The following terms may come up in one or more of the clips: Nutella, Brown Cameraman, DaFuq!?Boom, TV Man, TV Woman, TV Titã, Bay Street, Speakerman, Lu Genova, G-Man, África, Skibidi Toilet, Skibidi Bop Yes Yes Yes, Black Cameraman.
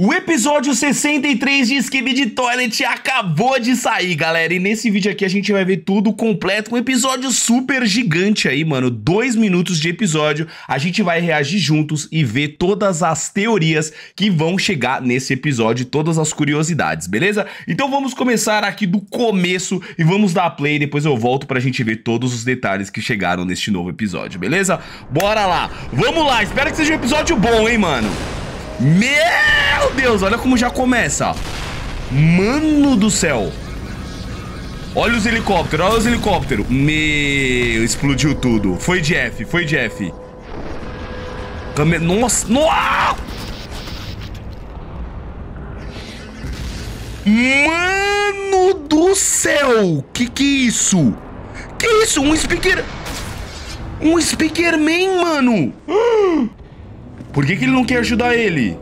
O episódio 63 de Skibidi Toilet acabou de sair, galera. E nesse vídeo aqui a gente vai ver tudo completo, um episódio super gigante aí, mano. 2 minutos de episódio. A gente vai reagir juntos e ver todas as teorias que vão chegar nesse episódio, todas as curiosidades, beleza? Então vamos começar aqui do começo e vamos dar play. Depois eu volto pra gente ver todos os detalhes que chegaram neste novo episódio, beleza? Bora lá! Vamos lá! Espero que seja um episódio bom, hein, mano? Meu Deus, olha como já começa. Mano do céu. Olha os helicópteros, olha os helicópteros. Meu, explodiu tudo. Foi de F, foi de F. Nossa, nossa. Mano do céu. Que é isso? Que é isso? Um Speakerman, mano. Por que ele não quer ajudar ele?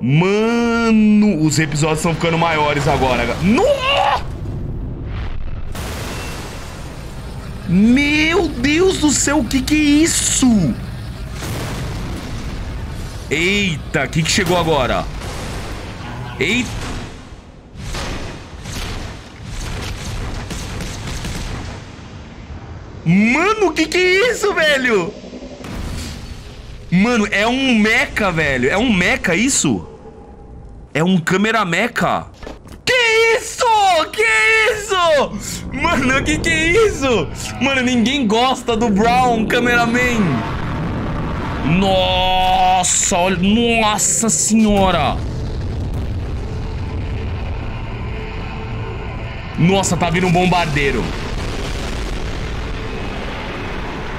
Mano, os episódios estão ficando maiores agora. No! Meu Deus do céu, o que é isso? Eita, o que chegou agora? Eita. Mano, o que é isso, velho? Mano, é um meca, velho. É um meca isso? É um câmera meca. Que isso? Que isso? Mano, que é isso? Mano, ninguém gosta do Brown Cameraman. Nossa, olha. Nossa senhora. Nossa, tá vindo um bombardeiro.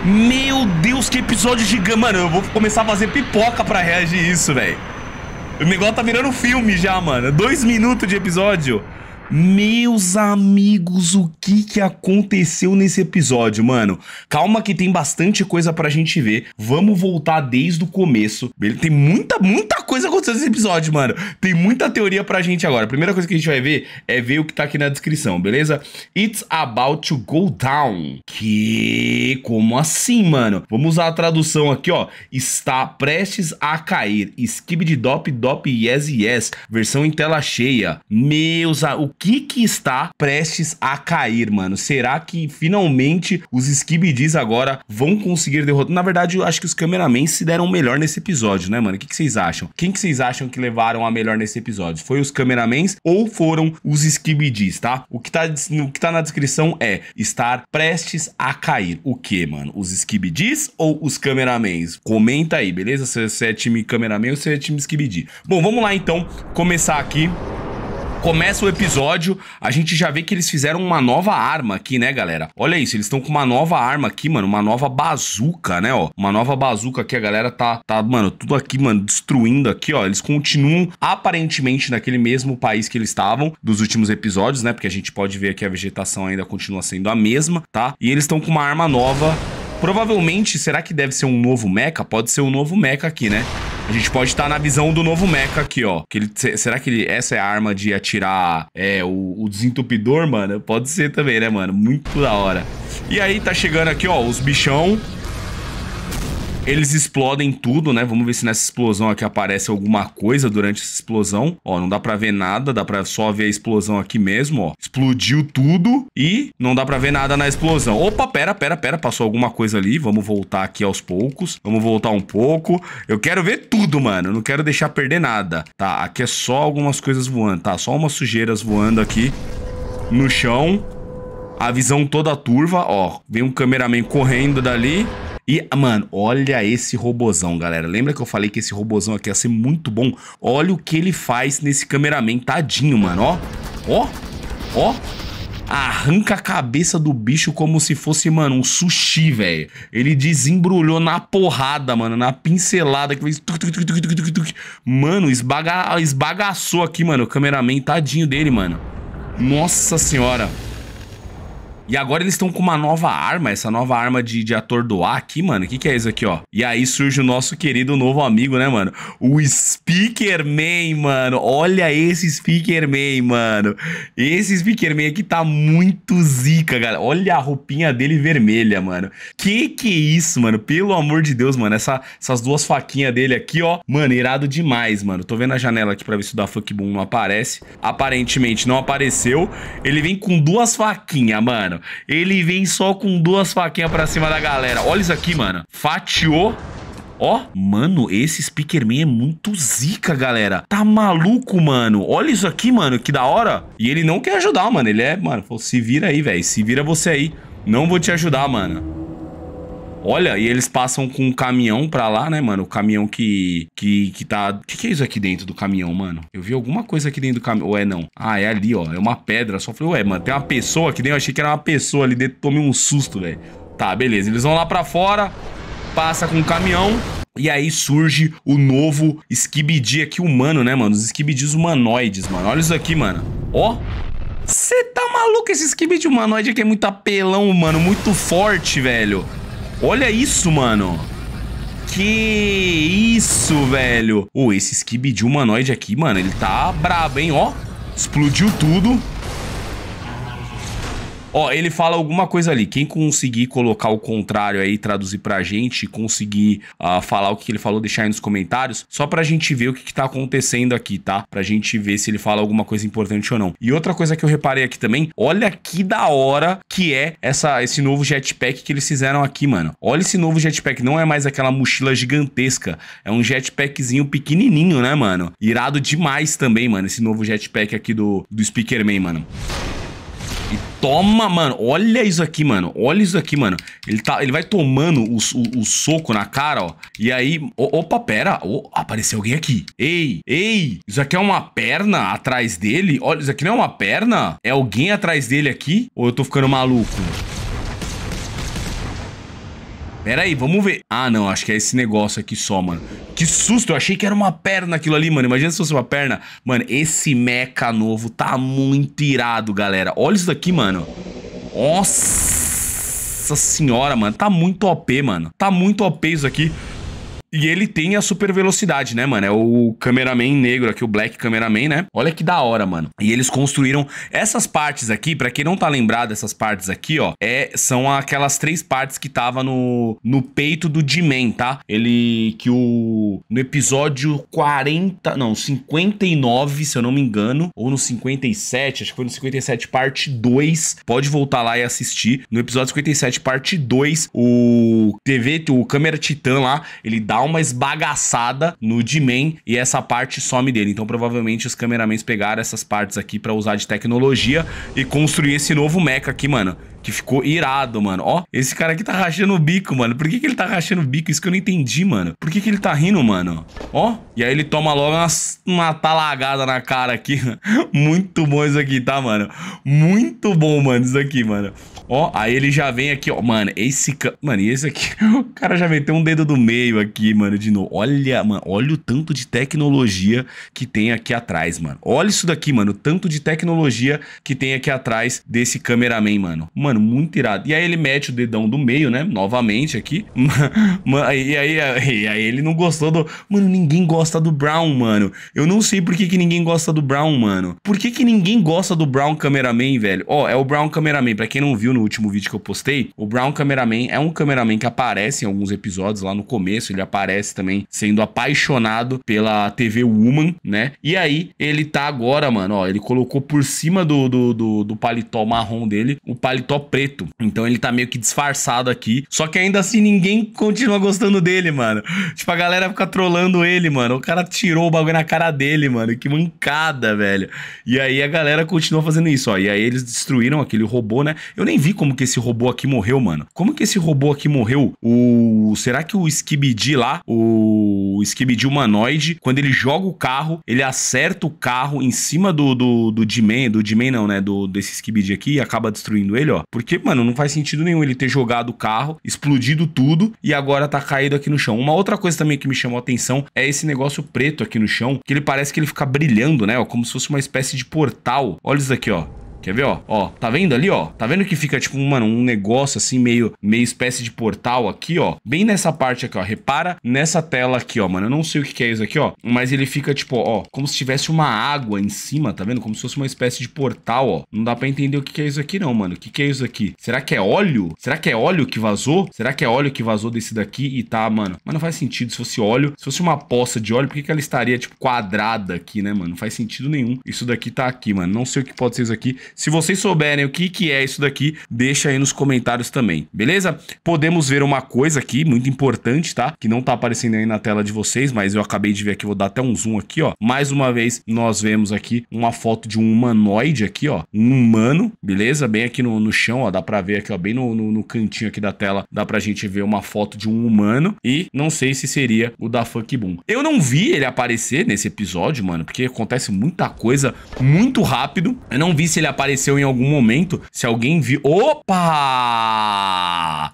Meu Deus, que episódio gigante. Mano, eu vou começar a fazer pipoca pra reagir isso, velho. O negócio tá virando filme já, mano. 2 minutos de episódio. Meus amigos, o que aconteceu nesse episódio, mano? Calma que tem bastante coisa pra gente ver. Vamos voltar desde o começo. Tem muita coisa acontecendo nesse episódio, mano. Tem muita teoria pra gente agora. A primeira coisa que a gente vai ver é ver o que tá aqui na descrição, beleza? It's about to go down. Que? Como assim, mano? Vamos usar a tradução aqui, ó. Está prestes a cair. Skibidi Dop Dop Yes Yes. Versão em tela cheia. Meus amigos, que está prestes a cair, mano? Será que finalmente os Skibidis agora vão conseguir derrotar? Na verdade, eu acho que os cameramans se deram melhor nesse episódio, né, mano? O que vocês acham? Quem que vocês acham que levaram a melhor nesse episódio? Foi os cameramans ou foram os Skibidis, tá? O que tá na descrição é estar prestes a cair. O que, mano? Os Skibidis ou os cameramans? Comenta aí, beleza? Se é time cameraman ou se é time Skibidi. Bom, vamos lá então começar aqui. Começa o episódio, a gente já vê que eles fizeram uma nova arma aqui, né, galera? Olha isso, eles estão com uma nova arma aqui, mano, uma nova bazuca, né, ó. Uma nova bazuca aqui, a galera tá, mano, tudo aqui, mano, destruindo aqui, ó. Eles continuam, aparentemente, naquele mesmo país que eles estavam dos últimos episódios, né? Porque a gente pode ver que a vegetação ainda continua sendo a mesma, tá? E eles estão com uma arma nova. Provavelmente, será que deve ser um novo mecha? Pode ser um novo mecha aqui, né? A gente pode estar na visão do novo mecha aqui, ó. Que ele, será que essa é a arma de atirar o desentupidor, mano? Pode ser também, né, mano? Muito da hora. E aí tá chegando aqui, ó, os bichão. Eles explodem tudo, né? Vamos ver se nessa explosão aqui aparece alguma coisa durante essa explosão. Ó, não dá pra ver nada, dá pra só ver a explosão aqui mesmo, ó. Explodiu tudo e não dá pra ver nada na explosão. Opa, pera, passou alguma coisa ali. Vamos voltar aqui aos poucos. Vamos voltar um pouco. Eu quero ver tudo, mano. Não quero deixar perder nada. Tá, aqui é só algumas coisas voando, tá? Só umas sujeiras voando aqui no chão. A visão toda turva, ó. Vem um cameraman correndo dali. E, mano, olha esse robozão, galera. Lembra que eu falei que esse robozão aqui ia ser muito bom? Olha o que ele faz nesse cameraman, tadinho, mano, ó. Ó, ó. Arranca a cabeça do bicho como se fosse, mano, um sushi, velho. Ele desembrulhou na porrada, mano, na pincelada que fez... Mano, esbagaçou aqui, mano, o cameraman, tadinho dele, mano. Nossa senhora. E agora eles estão com uma nova arma, essa nova arma de atordoar aqui, mano. O que que é isso aqui, ó? E aí surge o nosso querido novo amigo, né, mano? O Speakerman, mano. Olha esse Speakerman, mano. Esse Speakerman aqui tá muito zica, galera. Olha a roupinha dele vermelha, mano. Que é isso, mano? Pelo amor de Deus, mano. Essas duas faquinhas dele aqui, ó. Mano, irado demais, mano. Tô vendo a janela aqui pra ver se o DaFuq!?Boom não aparece. Aparentemente não apareceu. Ele vem com duas faquinhas, mano. Ele vem só com duas faquinhas pra cima da galera. Olha isso aqui, mano. Fatiou. Ó, mano, esse Speakerman é muito zica, galera. Tá maluco, mano. Olha isso aqui, mano, que da hora. E ele não quer ajudar, mano. Ele é, mano, falou, se vira aí, velho. Se vira você aí. Não vou te ajudar, mano. Olha, e eles passam com um caminhão pra lá, né, mano? O caminhão que tá... O que é isso aqui dentro do caminhão, mano? Eu vi alguma coisa aqui dentro do caminhão. Ou é não? Ah, é ali, ó. É uma pedra. Só falei, ué, mano, tem uma pessoa aqui dentro. Eu achei que era uma pessoa ali dentro. Tomei um susto, velho. Tá, beleza. Eles vão lá pra fora. Passa com o caminhão. E aí surge o novo Skibidi aqui humano, né, mano? Os Skibidis humanoides, mano. Olha isso aqui, mano. Ó. Você tá maluco? Esse Skibidi humanoide aqui é muito apelão, mano. Muito forte, velho. Olha isso, mano. Que isso, velho. Ô, esse Skibidi humanoide aqui, mano, ele tá brabo, hein, ó. Explodiu tudo. Ó, ele fala alguma coisa ali. Quem conseguir colocar o contrário aí, traduzir pra gente, conseguir falar o que ele falou, deixar aí nos comentários, só pra gente ver o que tá acontecendo aqui, tá? Pra gente ver se ele fala alguma coisa importante ou não. E outra coisa que eu reparei aqui também, olha que da hora que é esse novo jetpack que eles fizeram aqui, mano. Olha esse novo jetpack, não é mais aquela mochila gigantesca, é um jetpackzinho pequenininho, né, mano? Irado demais também, mano, esse novo jetpack aqui do Speakerman, mano. E toma, mano, olha isso aqui, mano. Olha isso aqui, mano. Ele vai tomando o soco na cara, ó. E aí, opa, pera, apareceu alguém aqui. Ei, isso aqui é uma perna atrás dele? Olha, isso aqui não é uma perna? É alguém atrás dele aqui? Ou eu tô ficando maluco? Pera aí, vamos ver. Ah, não, acho que é esse negócio aqui só, mano. Que susto, eu achei que era uma perna aquilo ali, mano. Imagina se fosse uma perna. Mano, esse mecha novo tá muito irado, galera. Olha isso daqui, mano. Nossa senhora, mano. Tá muito OP, mano. Tá muito OP isso aqui. E ele tem a super velocidade, né, mano? É o cameraman negro aqui, o Black Cameraman, né? Olha que da hora, mano. E eles construíram essas partes aqui, pra quem não tá lembrado dessas partes aqui, ó, são aquelas três partes que tava no peito do G-Man, tá? No episódio 40... Não, 59, se eu não me engano, ou no 57, acho que foi no 57 parte 2. Pode voltar lá e assistir. No episódio 57 parte 2, o Cameraman Titã lá, ele dá uma esbagaçada no G-Man e essa parte some dele. Então, provavelmente, os cameramans pegaram essas partes aqui pra usar de tecnologia e construir esse novo mecha aqui, mano. Que ficou irado, mano. Ó, esse cara aqui tá rachando o bico, mano. Por que ele tá rachando o bico? Isso que eu não entendi, mano. Por que ele tá rindo, mano? Ó, e aí ele toma logo uma talagada na cara aqui. Muito bom isso aqui, tá, mano? Muito bom, mano, isso aqui, mano. Ó, aí ele já vem aqui, ó. Mano, Mano, e esse aqui? O cara já meteu um dedo do meio aqui, mano, de novo. Olha, mano, olha o tanto de tecnologia que tem aqui atrás, mano. Olha isso daqui, mano. O tanto de tecnologia que tem aqui atrás desse cameraman, mano. Mano, muito irado. E aí ele mete o dedão do meio, né? Novamente aqui. E aí ele não gostou do... Mano, ninguém gosta do Brown, mano. Eu não sei por que ninguém gosta do Brown, mano. Por que ninguém gosta do Brown Cameraman, velho? Ó, é o Brown Cameraman. Pra quem não viu, no último vídeo que eu postei, o Brown Cameraman é um cameraman que aparece em alguns episódios lá no começo, ele aparece também sendo apaixonado pela TV Woman, né? E aí, ele tá agora, mano, ó, ele colocou por cima do paletó marrom dele, o paletó preto. Então ele tá meio que disfarçado aqui, só que ainda assim ninguém continua gostando dele, mano. Tipo, a galera fica trolando ele, mano. O cara tirou o bagulho na cara dele, mano. Que mancada, velho. E aí a galera continua fazendo isso, ó. E aí eles destruíram aquele robô, né? Eu nem vi como que esse robô aqui morreu, mano. Como que esse robô aqui morreu? Será que o Skibidi lá, o Skibidi humanoide, quando ele joga o carro, ele acerta o carro em cima do G-Man, do G-Man não, né? Desse Skibidi aqui e acaba destruindo ele, ó. Porque, mano, não faz sentido nenhum ele ter jogado o carro, explodido tudo e agora tá caído aqui no chão. Uma outra coisa também que me chamou a atenção é esse negócio preto aqui no chão, que ele parece que ele fica brilhando, né? Ó, como se fosse uma espécie de portal. Olha isso aqui, ó. Quer ver, ó? Ó, tá vendo ali, ó? Tá vendo que fica, tipo, mano, um negócio assim, meio espécie de portal aqui, ó? Bem nessa parte aqui, ó. Repara nessa tela aqui, ó, mano. Eu não sei o que é isso aqui, ó. Mas ele fica, tipo, ó, como se tivesse uma água em cima, tá vendo? Como se fosse uma espécie de portal, ó. Não dá pra entender o que é isso aqui, não, mano. O que é isso aqui? Será que é óleo? Será que é óleo que vazou? Será que é óleo que vazou desse daqui e tá, mano? Mas não faz sentido se fosse óleo. Se fosse uma poça de óleo, por que ela estaria, tipo, quadrada aqui, né, mano? Não faz sentido nenhum. Isso daqui tá aqui, mano. Não sei o que pode ser isso aqui. Se vocês souberem o que é isso daqui, deixa aí nos comentários também, beleza? Podemos ver uma coisa aqui, muito importante, tá? Que não tá aparecendo aí na tela de vocês, mas eu acabei de ver aqui, vou dar até um zoom aqui, ó. Mais uma vez, nós vemos aqui uma foto de um humanoide aqui, ó. Um humano, beleza? Bem aqui no chão, ó. Dá pra ver aqui, ó. Bem no cantinho aqui da tela, dá pra gente ver uma foto de um humano. E não sei se seria o DaFuq!?Boom. Eu não vi ele aparecer nesse episódio, mano, porque acontece muita coisa muito rápido. Eu não vi se ele apareceu em algum momento. Se alguém viu... Opa!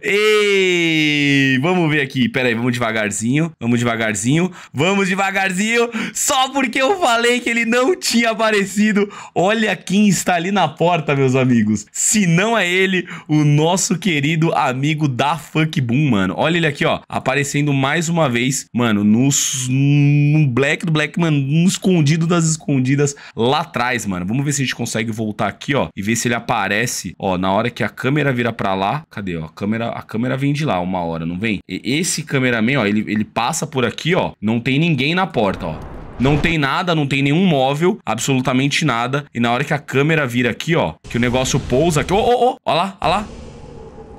Ei! Vamos ver aqui. Pera aí, vamos devagarzinho. Vamos devagarzinho. Vamos devagarzinho. Só porque eu falei que ele não tinha aparecido. Olha quem está ali na porta, meus amigos. Se não é ele, o nosso querido amigo DaFuq!?Boom, mano. Olha ele aqui, ó. Aparecendo mais uma vez, mano, no Black do Black, mano, no escondido das escondidas lá atrás, mano. Vamos ver se a gente consegue voltar aqui, ó, e ver se ele aparece, ó, na hora que a câmera vira pra lá. Cadê, ó? A câmera vem de lá uma hora, não vem? E esse cameraman, ó, ele passa por aqui, ó. Não tem ninguém na porta, ó. Não tem nada, não tem nenhum móvel, absolutamente nada. E na hora que a câmera vira aqui, ó, que o negócio pousa aqui. Ô, ô, ô! Ó lá, ó lá.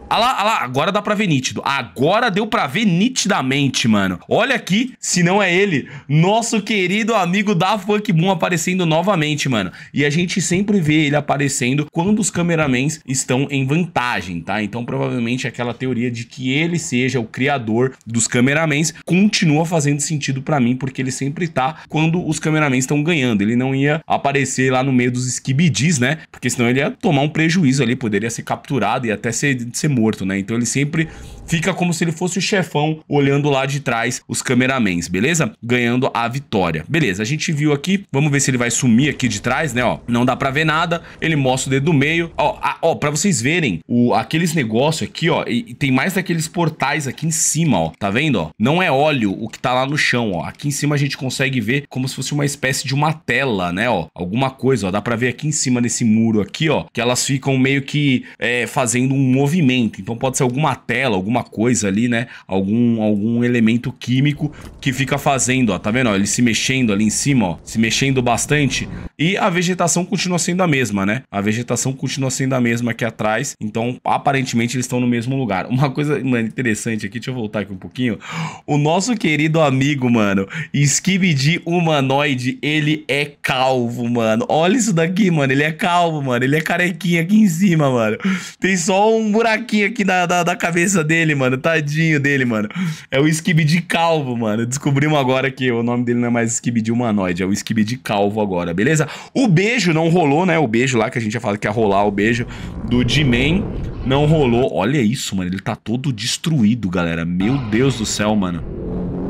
Ah lá, agora dá pra ver nítido. Agora deu pra ver nitidamente, mano. Olha aqui, se não é ele, nosso querido amigo DaFuq!?Boom aparecendo novamente, mano. E a gente sempre vê ele aparecendo quando os cameramans estão em vantagem, tá? Então provavelmente aquela teoria de que ele seja o criador dos cameramans continua fazendo sentido pra mim, porque ele sempre tá quando os cameramans estão ganhando. Ele não ia aparecer lá no meio dos skibidis, né? Porque senão ele ia tomar um prejuízo ali, poderia ser capturado e até ser morto, né? Então ele sempre fica como se ele fosse o chefão, olhando lá de trás os cameramans, beleza? Ganhando a vitória. Beleza, a gente viu aqui, vamos ver se ele vai sumir aqui de trás, né, ó. Não dá pra ver nada, ele mostra o dedo do meio, ó, ó, pra vocês verem aqueles negócios aqui, ó, e tem mais daqueles portais aqui em cima, ó, tá vendo, ó? Não é óleo o que tá lá no chão, ó, aqui em cima a gente consegue ver como se fosse uma espécie de uma tela, né, ó, alguma coisa, ó, dá pra ver aqui em cima desse muro aqui, ó, que elas ficam meio que fazendo um movimento. Então pode ser alguma tela, alguma coisa ali, né? Algum elemento químico que fica fazendo, ó. Tá vendo, ó? Ele se mexendo ali em cima, ó. Se mexendo bastante. E a vegetação continua sendo a mesma, né? A vegetação continua sendo a mesma aqui atrás. Então, aparentemente, eles estão no mesmo lugar. Uma coisa, mano, interessante aqui. Deixa eu voltar aqui um pouquinho. O nosso querido amigo, mano, Skibidi humanoide, ele é calvo, mano. Olha isso daqui, mano. Ele é calvo, mano. Ele é carequinha aqui em cima, mano. Tem só um buraquinho aqui da cabeça dele, mano. Tadinho dele, mano. É o Skibidi calvo, mano. Descobrimos agora que o nome dele não é mais Skibidi humanoide, é o Skibidi calvo agora, beleza? O beijo não rolou, né? O beijo lá, que a gente já falou que ia rolar o beijo do G-Man, não rolou. Olha isso, mano. Ele tá todo destruído, galera. Meu Deus do céu, mano.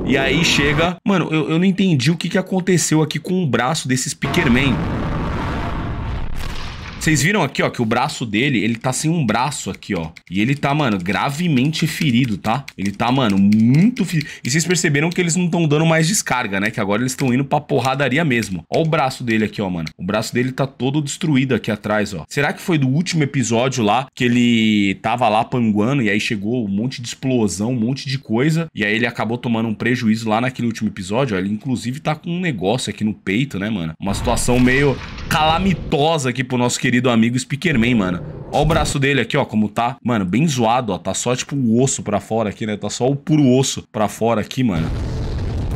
E aí chega... Mano, eu não entendi o que aconteceu aqui com o braço desse Speakerman. Vocês viram aqui, ó, que o braço dele, ele tá sem um braço aqui, ó. E ele tá, mano, gravemente ferido, tá? Ele tá, mano, muito ferido. E vocês perceberam que eles não estão dando mais descarga, né? Que agora eles estão indo pra porradaria mesmo. Ó o braço dele aqui, ó, mano. O braço dele tá todo destruído aqui atrás, ó. Será que foi do último episódio lá que ele tava lá panguando e aí chegou um monte de explosão, um monte de coisa. E aí ele acabou tomando um prejuízo lá naquele último episódio, ó. Ele, inclusive, tá com um negócio aqui no peito, né, mano? Uma situação meio calamitosa aqui pro nosso querido amigo Speakerman, mano. Ó o braço dele aqui, ó, como tá. Mano, bem zoado, ó. Tá só, tipo, o osso pra fora aqui, né? Tá só o puro osso pra fora aqui, mano.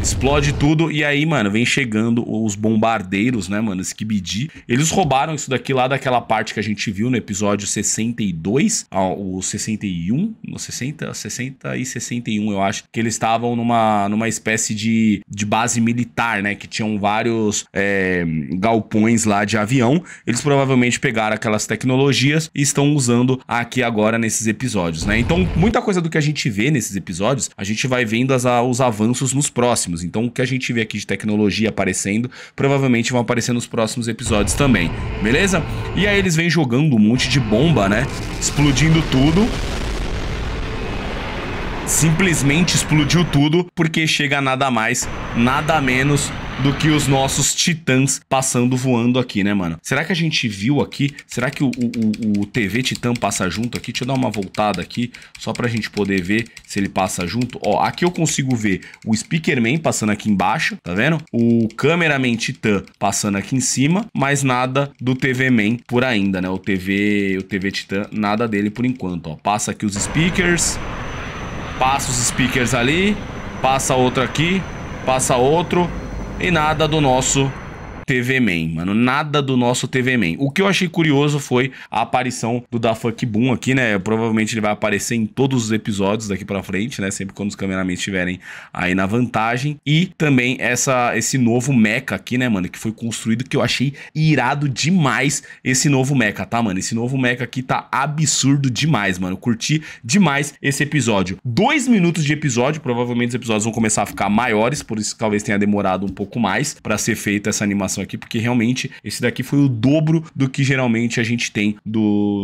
Explode tudo e aí, mano, vem chegando os bombardeiros, né, mano, Skibidi. Eles roubaram isso daqui lá daquela parte que a gente viu no episódio 62, o 61, no 60 e 61, eu acho, que eles estavam numa espécie de base militar, né, que tinham vários galpões lá de avião. Eles provavelmente pegaram aquelas tecnologias e estão usando aqui agora nesses episódios, né. Então, muita coisa do que a gente vê nesses episódios, a gente vai vendo os avanços nos próximos. próximos. Então o que a gente vê aqui de tecnologia aparecendo, provavelmente vão aparecer nos próximos episódios também, beleza? E aí eles vêm jogando um monte de bomba, né? Explodindo tudo. Simplesmente explodiu tudo, porque chega nada mais, nada menos do que os nossos titãs passando, voando aqui, né, mano? Será que a gente viu aqui? Será que o TV Titã passa junto aqui? Deixa eu dar uma voltada aqui, só pra gente poder ver se ele passa junto. Ó, aqui eu consigo ver o Speakerman passando aqui embaixo, tá vendo? O Cameraman Titã passando aqui em cima, mas nada do TV Man por ainda, né? O TV Titã, nada dele por enquanto, ó. Passa aqui os speakers... Passa os speakers ali, passa outro aqui, passa outro e nada do nosso TV Man, mano. Nada do nosso TV Man. O que eu achei curioso foi a aparição do DaFuq!?Boom aqui, né? Provavelmente ele vai aparecer em todos os episódios daqui pra frente, né? Sempre quando os cameramen estiverem aí na vantagem. E também esse novo mecha aqui, né, mano? Que foi construído, que eu achei irado demais esse novo mecha, tá, mano? Esse novo mecha aqui tá absurdo demais, mano. Curti demais esse episódio. 2 minutos de episódio. Provavelmente os episódios vão começar a ficar maiores, por isso que talvez tenha demorado um pouco mais pra ser feita essa animação aqui, porque realmente esse daqui foi o dobro do que geralmente a gente tem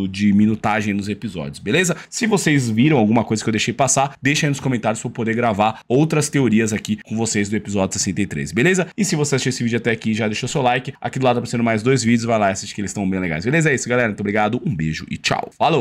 de minutagem nos episódios, beleza? Se vocês viram alguma coisa que eu deixei passar, deixa aí nos comentários pra eu poder gravar outras teorias aqui com vocês do episódio 63, beleza? E se você assistiu esse vídeo até aqui, já deixou seu like, aqui do lado tá aparecendo mais 2 vídeos, vai lá e assiste que eles estão bem legais, beleza? É isso, galera, muito obrigado, um beijo e tchau, falou!